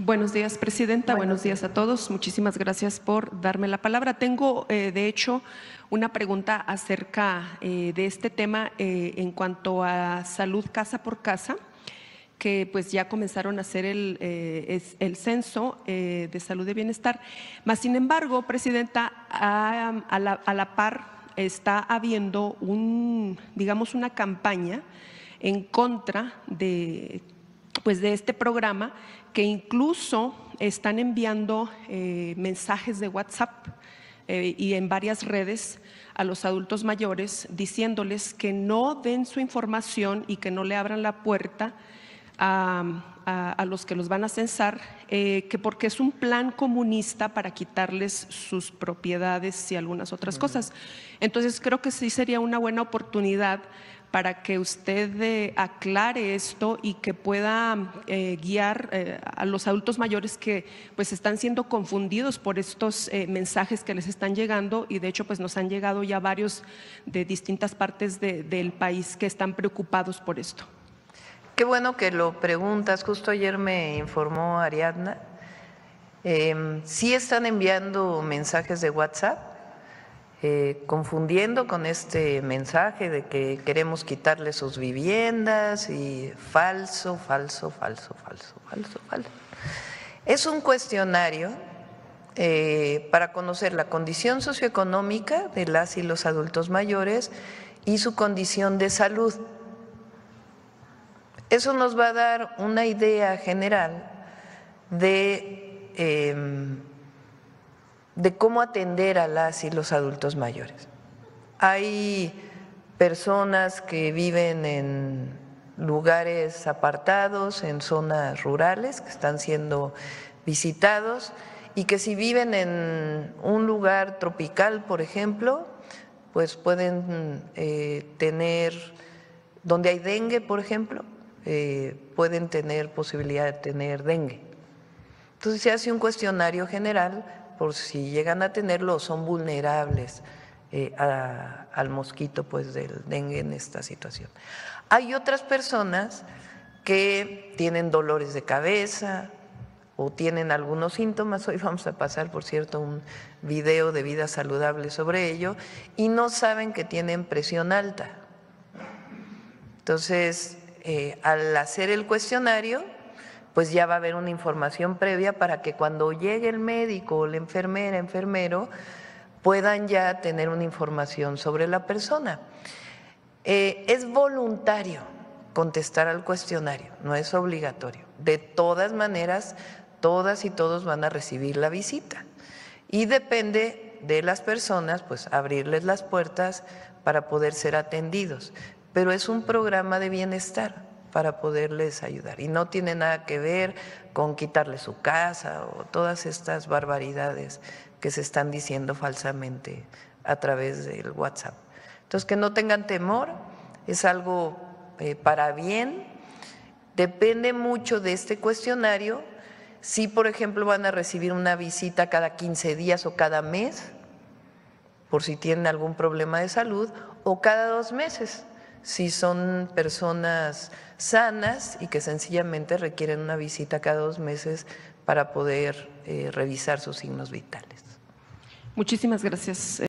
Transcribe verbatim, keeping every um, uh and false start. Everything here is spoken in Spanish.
Buenos días, Presidenta. Buenos, Buenos días a todos. Muchísimas gracias por darme la palabra. Tengo, eh, de hecho, una pregunta acerca eh, de este tema eh, en cuanto a salud casa por casa, que pues ya comenzaron a hacer el, eh, es, el censo eh, de salud y bienestar. Mas, sin embargo, Presidenta, a, a, la, a la par está habiendo un, digamos, una campaña en contra de… pues de este programa, que incluso están enviando eh, mensajes de WhatsApp eh, y en varias redes a los adultos mayores diciéndoles que no den su información y que no le abran la puerta a, a, a los que los van a censar, eh, que porque es un plan comunista para quitarles sus propiedades y algunas otras cosas. Entonces creo que sí sería una buena oportunidad para que usted eh, aclare esto y que pueda eh, guiar eh, a los adultos mayores que pues están siendo confundidos por estos eh, mensajes que les están llegando, y de hecho pues nos han llegado ya varios de distintas partes de, del país que están preocupados por esto. Qué bueno que lo preguntas. Justo ayer me informó Ariadna, eh, sí están enviando mensajes de WhatsApp, Eh, confundiendo con este mensaje de que queremos quitarle sus viviendas, y falso, falso, falso, falso, falso, falso. Es un cuestionario eh, para conocer la condición socioeconómica de las y los adultos mayores y su condición de salud. Eso nos va a dar una idea general de… Eh, de cómo atender a las y los adultos mayores. Hay personas que viven en lugares apartados, en zonas rurales, que están siendo visitados, y que si viven en un lugar tropical, por ejemplo, pues pueden eh, tener, donde hay dengue, por ejemplo, eh, pueden tener posibilidad de tener dengue. Entonces se hace un cuestionario general por si llegan a tenerlo, son vulnerables eh, a, al mosquito pues del dengue en esta situación. Hay otras personas que tienen dolores de cabeza o tienen algunos síntomas. Hoy vamos a pasar, por cierto, un video de vida saludable sobre ello, y no saben que tienen presión alta. Entonces, eh, al hacer el cuestionario, pues ya va a haber una información previa para que cuando llegue el médico o la enfermera, enfermero, puedan ya tener una información sobre la persona. Eh, es voluntario contestar al cuestionario, no es obligatorio. De todas maneras, todas y todos van a recibir la visita, y depende de las personas pues abrirles las puertas para poder ser atendidos, pero es un programa de bienestar para poderles ayudar, y no tiene nada que ver con quitarle su casa o todas estas barbaridades que se están diciendo falsamente a través del WhatsApp. Entonces, que no tengan temor, es algo eh, para bien. Depende mucho de este cuestionario. Si, por ejemplo, van a recibir una visita cada quince días o cada mes, por si tienen algún problema de salud, o cada dos meses, si son personas sanas y que sencillamente requieren una visita cada dos meses para poder eh, revisar sus signos vitales. Muchísimas gracias.